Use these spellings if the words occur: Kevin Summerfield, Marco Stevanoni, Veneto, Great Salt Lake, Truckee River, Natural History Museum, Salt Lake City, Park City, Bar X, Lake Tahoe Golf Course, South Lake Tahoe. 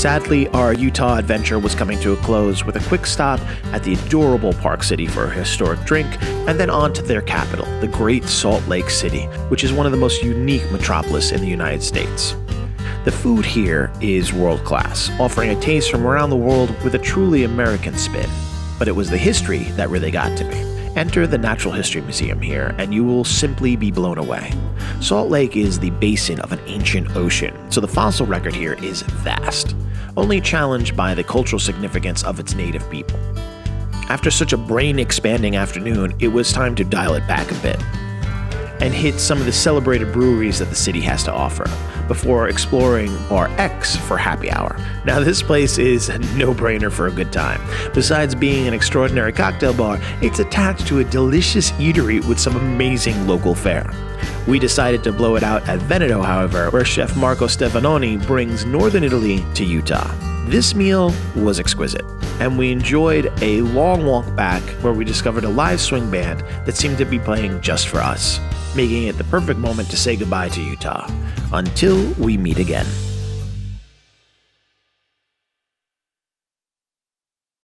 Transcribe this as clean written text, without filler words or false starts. Sadly, our Utah adventure was coming to a close with a quick stop at the adorable Park City for a historic drink, and then on to their capital, the Great Salt Lake City, which is one of the most unique metropolis in the United States. The food here is world-class, offering a taste from around the world with a truly American spin. But it was the history that really got to me. Enter the Natural History Museum here, and you will simply be blown away. Salt Lake is the basin of an ancient ocean, so the fossil record here is vast, only challenged by the cultural significance of its native people. After such a brain-expanding afternoon, it was time to dial it back a bit and hit some of the celebrated breweries that the city has to offer, before exploring Bar X for happy hour. Now this place is a no-brainer for a good time. Besides being an extraordinary cocktail bar, it's attached to a delicious eatery with some amazing local fare. We decided to blow it out at Veneto, however, where chef Marco Stevanoni brings northern Italy to Utah. This meal was exquisite, and we enjoyed a long walk back where we discovered a live swing band that seemed to be playing just for us, making it the perfect moment to say goodbye to Utah. Until we meet again.